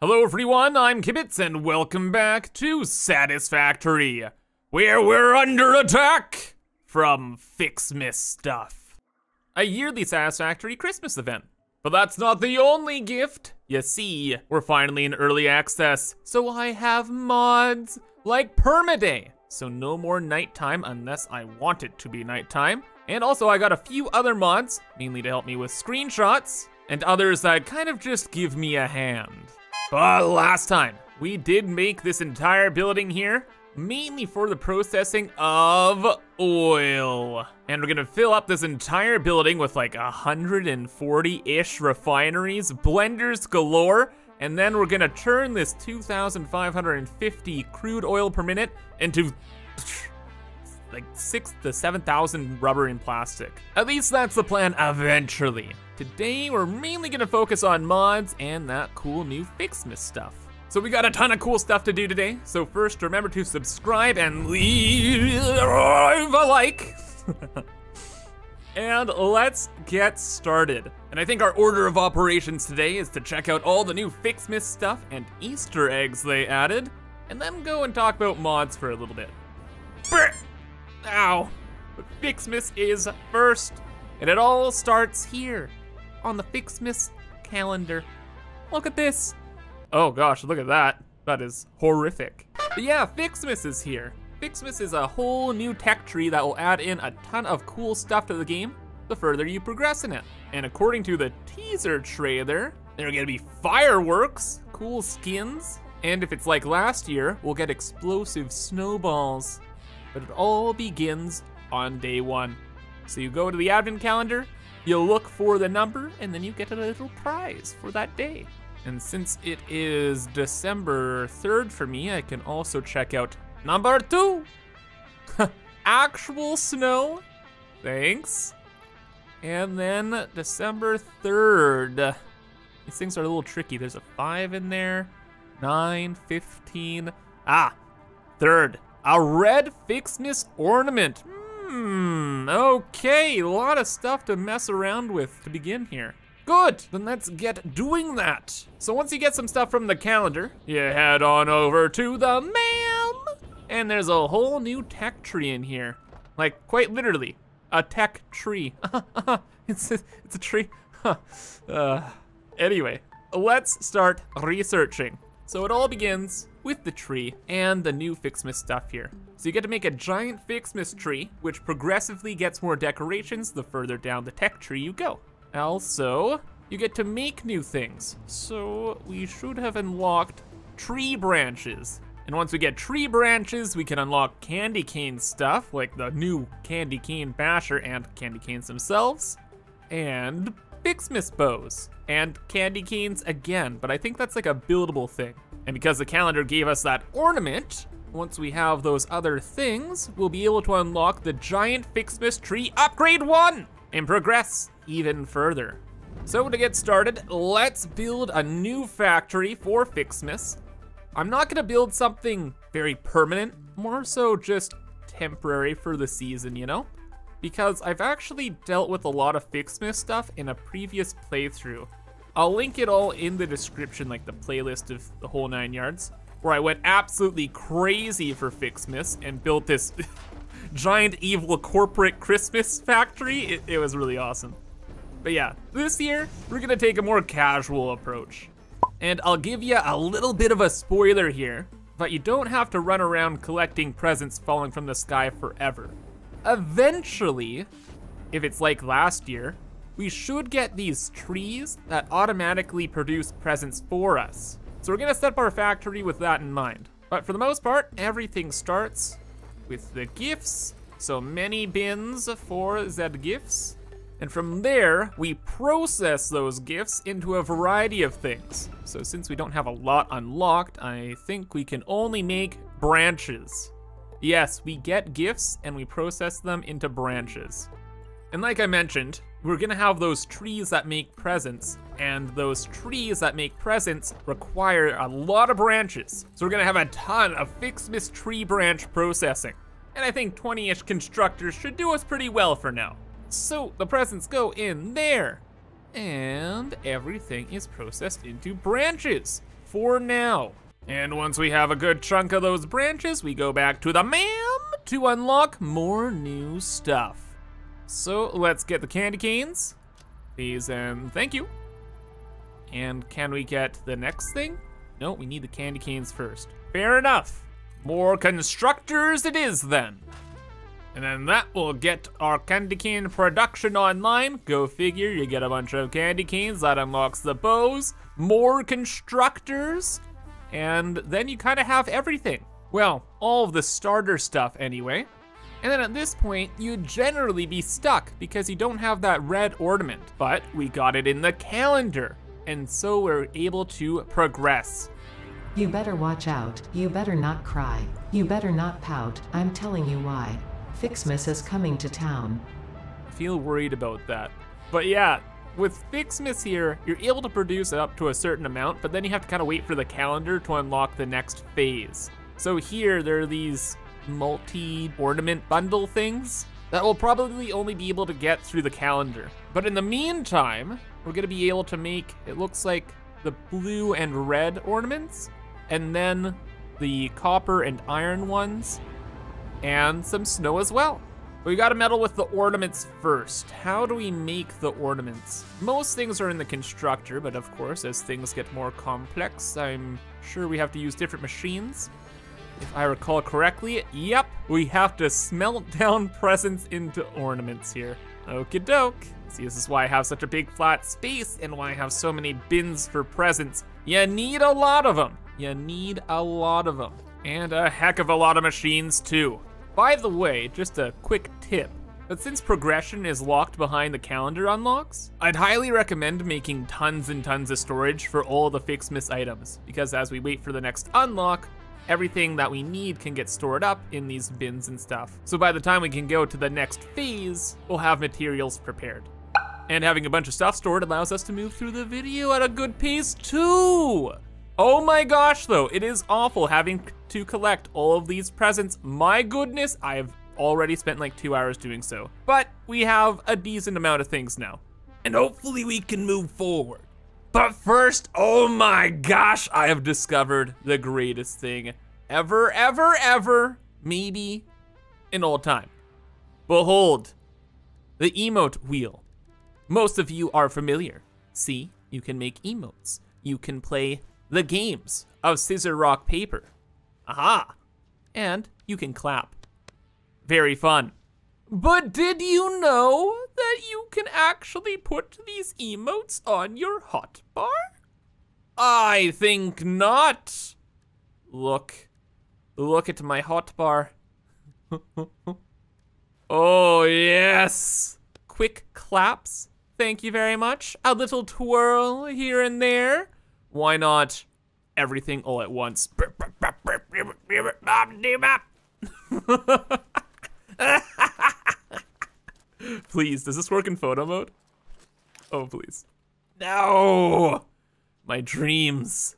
Hello everyone, I'm Kibitz and welcome back to Satisfactory, where we're under attack from Ficsmas stuff. A yearly Satisfactory Christmas event. But that's not the only gift. You see, we're finally in early access, so I have mods like Permaday. So no more nighttime unless I want it to be nighttime. And also I got a few other mods, mainly to help me with screenshots, and others that kind of just give me a hand. But last time, we did make this entire building here, mainly for the processing of oil. And we're gonna fill up this entire building with like 140-ish refineries, blenders galore, and then we're gonna turn this 2,550 crude oil per minute into like 6,000 to 7,000 rubber and plastic. At least that's the plan eventually. Today, we're mainly gonna focus on mods and that cool new Ficsmas stuff. So we got a ton of cool stuff to do today. So first, remember to subscribe and leave a like. And let's get started. And I think our order of operations today is to check out all the new Ficsmas stuff and Easter eggs they added, and then go and talk about mods for a little bit. Brr! Ow. But Ficsmas is first, and it all starts here. On the Ficsmas calendar. Look at this. Oh gosh, look at that. That is horrific. But yeah, Ficsmas is here. Ficsmas is a whole new tech tree that will add in a ton of cool stuff to the game the further you progress in it. And according to the teaser trailer, there are gonna be fireworks, cool skins, and if it's like last year, we'll get explosive snowballs. But it all begins on day one. So you go to the advent calendar, you look for the number, and then you get a little prize for that day. And since it is December 3rd for me, I can also check out number 2. Actual snow, thanks. And then December 3rd. These things are a little tricky. There's a 5 in there, 9, 15, 3rd. A red Ficsmas ornament. Okay, a lot of stuff to mess around with to begin here. Good, then let's get doing that. So once you get some stuff from the calendar, you head on over to the mail. And there's a whole new tech tree in here. Like quite literally, a tech tree. It's a tree. Anyway, let's start researching. So it all begins with the tree and the new Ficsmas stuff here. So you get to make a giant Ficsmas tree, which progressively gets more decorations the further down the tech tree you go. Also, you get to make new things. So we should have unlocked tree branches. And once we get tree branches, we can unlock candy cane stuff, like the new candy cane basher and candy canes themselves, and Ficsmas bows, and candy canes again, but I think that's like a buildable thing. And because the calendar gave us that ornament, once we have those other things, we'll be able to unlock the giant Ficsmas tree upgrade 1 and progress even further. So to get started, let's build a new factory for Ficsmas. I'm not gonna build something very permanent, more so just temporary for the season, you know? Because I've actually dealt with a lot of Ficsmas stuff in a previous playthrough. I'll link it all in the description, like the playlist of the whole 9 yards, where I went absolutely crazy for Ficsmas and built this giant evil corporate Christmas factory. It was really awesome. But yeah, this year, we're gonna take a more casual approach. And I'll give you a little bit of a spoiler here, but you don't have to run around collecting presents falling from the sky forever. Eventually, if it's like last year, we should get these trees that automatically produce presents for us. So we're gonna set up our factory with that in mind. But for the most part, everything starts with the gifts. So many bins for the gifts. And from there, we process those gifts into a variety of things. So since we don't have a lot unlocked, I think we can only make branches. Yes, we get gifts and we process them into branches. And like I mentioned, we're gonna have those trees that make presents, and those trees that make presents require a lot of branches. So we're gonna have a ton of Ficsmas tree branch processing. And I think 20-ish constructors should do us pretty well for now. So the presents go in there, and everything is processed into branches. for now. And once we have a good chunk of those branches, we go back to the MAM to unlock more new stuff. So let's get the candy canes, please and thank you. And can we get the next thing? No, we need the candy canes first. Fair enough. More constructors it is then. And then that will get our candy cane production online. Go figure, you get a bunch of candy canes, that unlocks the bows, more constructors, and then you kind of have everything. Well, all of the starter stuff anyway. And then at this point, you'd generally be stuck because you don't have that red ornament, but we got it in the calendar. And so we're able to progress. You better watch out. You better not cry. You better not pout. I'm telling you why. Ficsmas is coming to town. I feel worried about that. But yeah, with Ficsmas here, you're able to produce up to a certain amount, but then you have to kind of wait for the calendar to unlock the next phase. So here, there are these multi-ornament bundle things that we'll probably only be able to get through the calendar. But in the meantime, we're gonna be able to make, it looks like, the blue and red ornaments, and then the copper and iron ones, and some snow as well. But we gotta meddle with the ornaments first. How do we make the ornaments? Most things are in the constructor, but of course, as things get more complex, I'm sure we have to use different machines. If I recall correctly, yep, we have to smelt down presents into ornaments here. Okie doke. See, this is why I have such a big flat space and why I have so many bins for presents. You need a lot of them. You need a lot of them. And a heck of a lot of machines too. By the way, just a quick tip, but since progression is locked behind the calendar unlocks, I'd highly recommend making tons and tons of storage for all the Ficsmas items, because as we wait for the next unlock, everything that we need can get stored up in these bins and stuff. So by the time we can go to the next phase, we'll have materials prepared. And having a bunch of stuff stored allows us to move through the video at a good pace too. Oh my gosh though, it is awful having to collect all of these presents. My goodness, I've already spent like 2 hours doing so. But we have a decent amount of things now. And hopefully we can move forward. But first, oh my gosh, I have discovered the greatest thing ever, ever, maybe in all time. Behold, the emote wheel. Most of you are familiar. See, you can make emotes. You can play the games of scissor, rock, paper. Aha, and you can clap. Very fun. But did you know that you can actually put these emotes on your hotbar? I think not. Look at my hotbar. Oh yes. Quick claps, thank you very much. A little twirl here and there. Why not everything all at once? Please, does this work in photo mode? Oh, please. No! My dreams.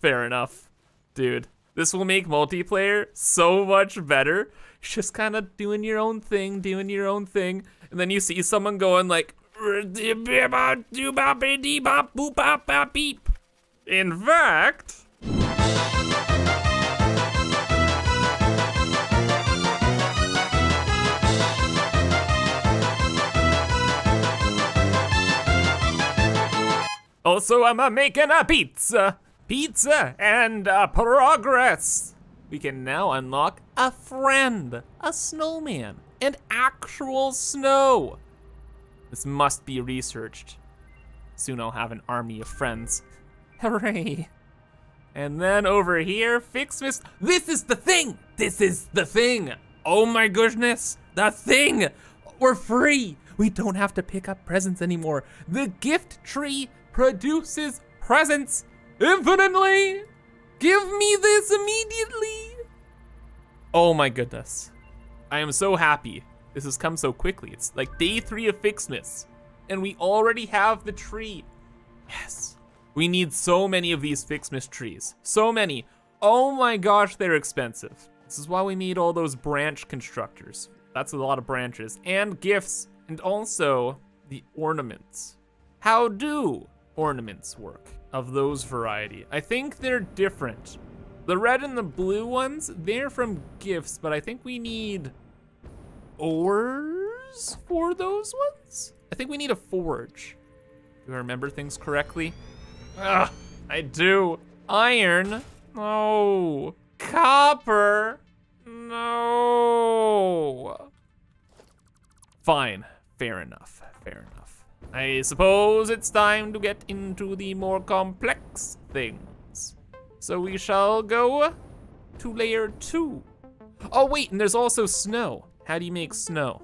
Fair enough. Dude, this will make multiplayer so much better. It's just kind of doing your own thing, and then you see someone going like, in fact, also, I'm making a pizza. Pizza and progress. We can now unlock a friend, a snowman, and actual snow. This must be researched. Soon I'll have an army of friends. Hooray. And then over here, Ficsmas. This is the thing. Oh my goodness, the thing. We're free. We don't have to pick up presents anymore. The gift tree produces presents infinitely. Give me this immediately. Oh my goodness. I am so happy. This has come so quickly. It's like day 3 of Ficsmas and we already have the tree. Yes, we need so many of these Ficsmas trees, so many. Oh my gosh, they're expensive. This is why we need all those branch constructors. That's a lot of branches and gifts and also the ornaments. How do ornaments work of those variety. I think they're different. The red and the blue ones, they're from gifts, but I think we need ores for those ones? I think we need a forge. Do I remember things correctly? Ugh, I do. Iron, no. Copper, no. Fine, fair enough, fair enough. I suppose it's time to get into the more complex things. So we shall go to layer 2. Oh wait, and there's also snow. How do you make snow?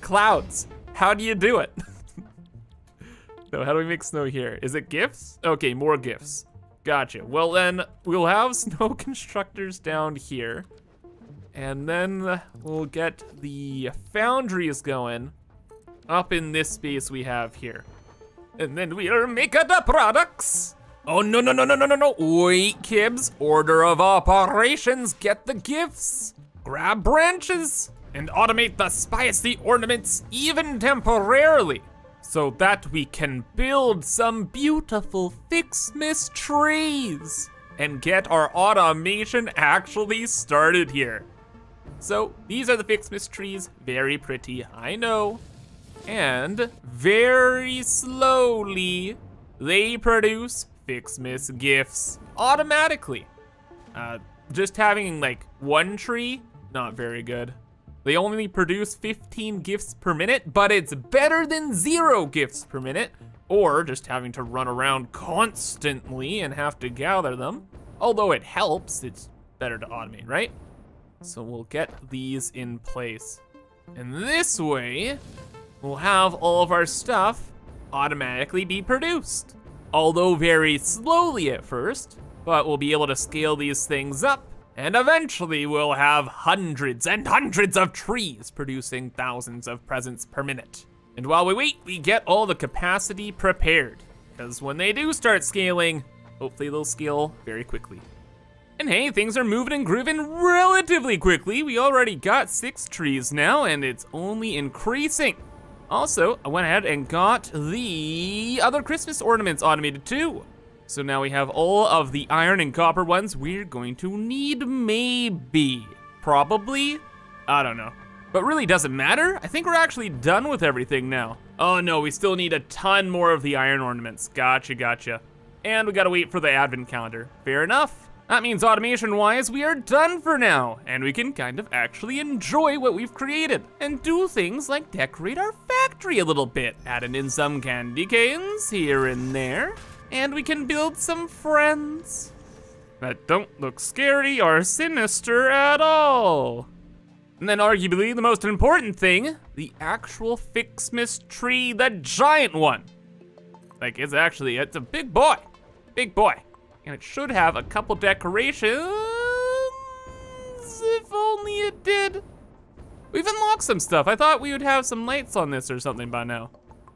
Clouds, how do you do it? No, how do we make snow here? Is it gifts? Okay, more gifts. Gotcha. Well then, we'll have snow constructors down here. And then we'll get the foundries going up in this space we have here. And then we'll make the products. Oh, no, no, no, no, no, no, no. Wait, Kibs, order of operations. Get the gifts, grab branches, and automate the spicy ornaments even temporarily, so that we can build some beautiful Ficsmas trees and get our automation actually started here. So these are the Ficsmas trees, very pretty, I know. And very slowly, they produce Ficsmas gifts automatically. Just having like one tree, not very good. They only produce 15 gifts per minute, but it's better than 0 gifts per minute, or just having to run around constantly and have to gather them. Although it helps, it's better to automate, right? So we'll get these in place. And this way, we'll have all of our stuff automatically be produced. Although very slowly at first, but we'll be able to scale these things up. And eventually we'll have hundreds and hundreds of trees producing thousands of presents per minute. And while we wait, we get all the capacity prepared, because when they do start scaling, hopefully they'll scale very quickly. And hey, things are moving and grooving relatively quickly. We already got 6 trees now, and it's only increasing. Also, I went ahead and got the other Christmas ornaments automated too. So now we have all of the iron and copper ones we're going to need, maybe, probably, I don't know. But really doesn't matter, I think we're actually done with everything now. Oh no, we still need a ton more of the iron ornaments, gotcha, gotcha. And we gotta wait for the advent calendar, fair enough. That means automation-wise, we are done for now, and we can kind of actually enjoy what we've created, and do things like decorate our factory a little bit, adding in some candy canes here and there. And we can build some friends that don't look scary or sinister at all. And then arguably the most important thing, the actual Ficsmas tree, the giant one. Like it's a big boy, big boy. And it should have a couple decorations, if only it did. We've unlocked some stuff. I thought we would have some lights on this or something by now.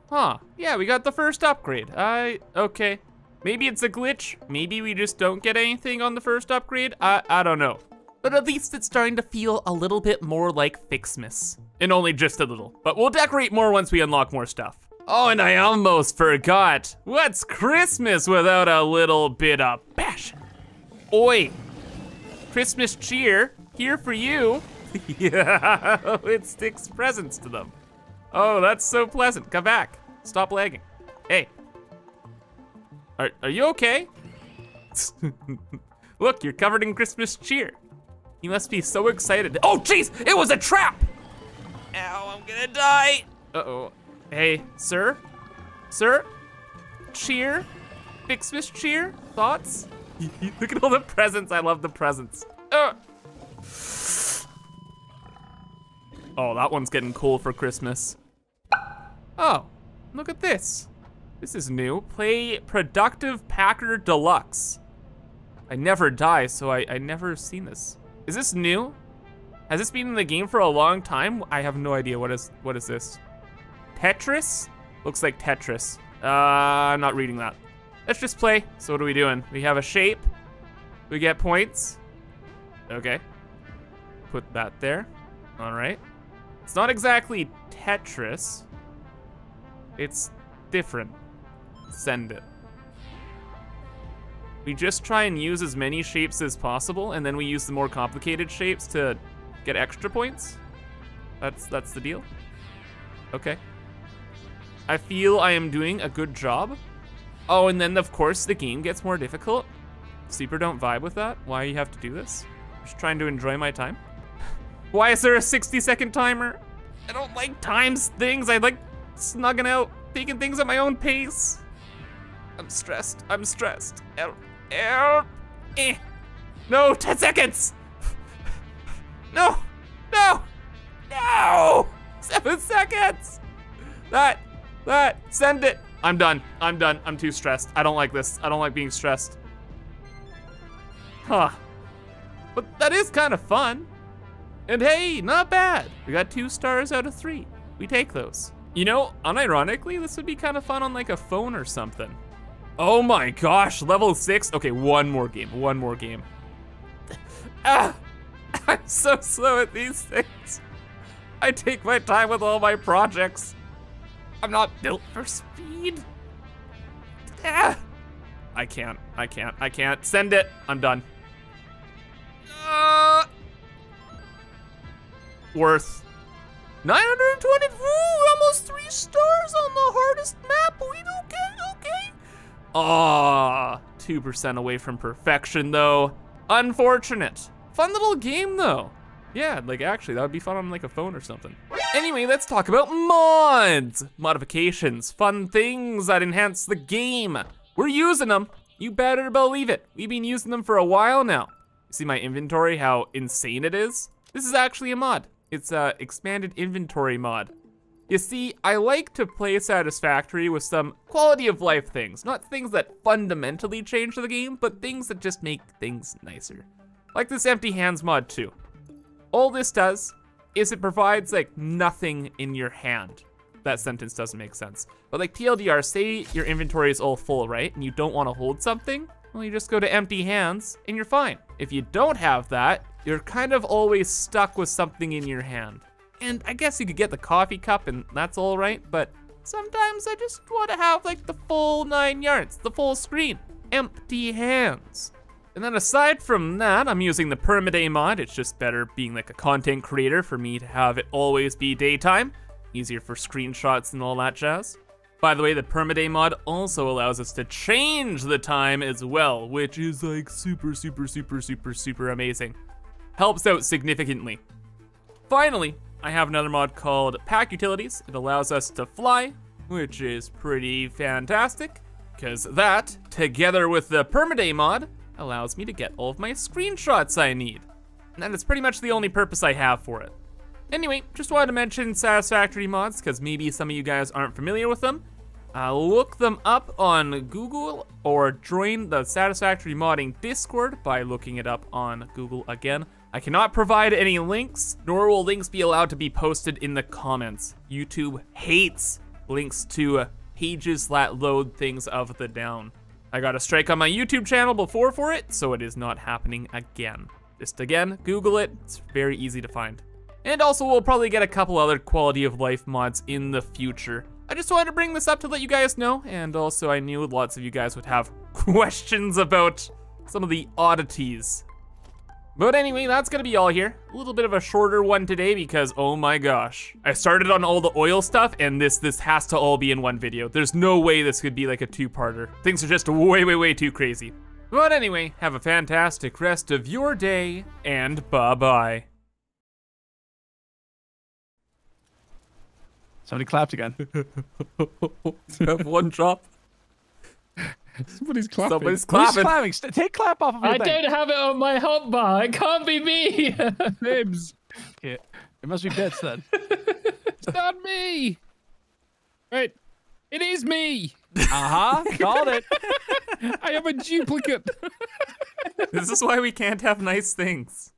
Huh, yeah, we got the first upgrade. Okay. Maybe it's a glitch. Maybe we just don't get anything on the first upgrade. I don't know. But at least it's starting to feel a little bit more like Ficsmas. And only just a little. But we'll decorate more once we unlock more stuff. Oh, and I almost forgot. What's Christmas without a little bit of passion? Oi, Christmas cheer, here for you. Yeah, it sticks presents to them. Oh, that's so pleasant, come back. Stop lagging. Hey, are you okay? Look, you're covered in Christmas cheer. You must be so excited. Oh jeez, it was a trap! Ow, I'm gonna die. Uh-oh, hey, sir? Sir? Cheer? Ficsmas cheer? Thoughts? Look at all the presents, I love the presents. Oh, that one's getting cool for Christmas. Oh, look at this. This is new. Play Productive Packer Deluxe. I never die, so I never seen this. Is this new? Has this been in the game for a long time? I have no idea. What is this? Tetris? Looks like Tetris. I'm not reading that. Let's just play. So what are we doing? We have a shape. We get points. Okay. Put that there. All right. It's not exactly Tetris. It's different. send it. We just try and use as many shapes as possible, and then we use the more complicated shapes to get extra points. That's the deal. Okay. I feel I am doing a good job. Oh, and then of course the game gets more difficult. Sleeper, don't vibe with that. Why you have to do this? I'm just trying to enjoy my time. Why is there a 60-second timer? I don't like times things. I like snugging out, taking things at my own pace. I'm stressed. I'm stressed. No, 10 seconds. No, no, no. 7 seconds. That, send it. I'm done. I'm done. I'm too stressed. I don't like this. I don't like being stressed. Huh. But that is kind of fun. And hey, not bad. We got 2 stars out of 3. We take those. You know, unironically, this would be kind of fun on like a phone or something. Oh my gosh, level 6. Okay, one more game. Ah, I'm so slow at these things. I take my time with all my projects. I'm not built for speed. Ah, I can't. Send it, I'm done. Worth 924, almost 3 stars on the hardest map. We don't get okay. Ah, 2% away from perfection though. Unfortunate. Fun little game though. Yeah, like actually that would be fun on like a phone or something. Anyway, let's talk about mods. Modifications, fun things that enhance the game. We're using them. You better believe it. We've been using them for a while now. See my inventory, how insane it is? This is actually a mod. It's an expanded inventory mod. You see, I like to play Satisfactory with some quality of life things, not things that fundamentally change the game, but things that just make things nicer. Like this empty hands mod too. All this does is it provides like nothing in your hand. That sentence doesn't make sense. But like TLDR, say your inventory is all full, right? And you don't want to hold something. Well, you just go to empty hands and you're fine. If you don't have that, you're kind of always stuck with something in your hand. And I guess you could get the coffee cup and that's all right, but sometimes I just want to have like the full 9 yards, the full screen, empty hands. And then aside from that, I'm using the Permaday mod. It's just better being like a content creator for me to have it always be daytime, easier for screenshots and all that jazz. By the way, the Permaday mod also allows us to change the time as well, which is like super amazing. Helps out significantly. Finally, I have another mod called Pack Utilities. It allows us to fly, which is pretty fantastic, because that, together with the Permaday mod, allows me to get all of my screenshots I need. And that's pretty much the only purpose I have for it. Anyway, just wanted to mention Satisfactory mods because maybe some of you guys aren't familiar with them. Look them up on Google or join the Satisfactory modding Discord by looking it up on Google again. I cannot provide any links, nor will links be allowed to be posted in the comments. YouTube hates links to pages that load things of the down. I got a strike on my YouTube channel before for it, so it is not happening again. Just again, Google it, it's very easy to find. And also we'll probably get a couple other quality of life mods in the future. I just wanted to bring this up to let you guys know, and also I knew lots of you guys would have questions about some of the oddities. But anyway, that's gonna be all here. A little bit of a shorter one today because oh my gosh. I started on all the oil stuff and this has to all be in one video. There's no way this could be like a two-parter. Things are just way too crazy. But anyway, have a fantastic rest of your day and bye-bye. Somebody clapped again. Have one drop. Somebody's clapping. Somebody's clapping. Clapping. Take clap off of your I thing. Don't have it on my hot bar. It can't be me. Nibs. Okay. It must be Bits then. It's not me. Wait. It is me. Uh-huh. Got it. I am a duplicate. This is why we can't have nice things.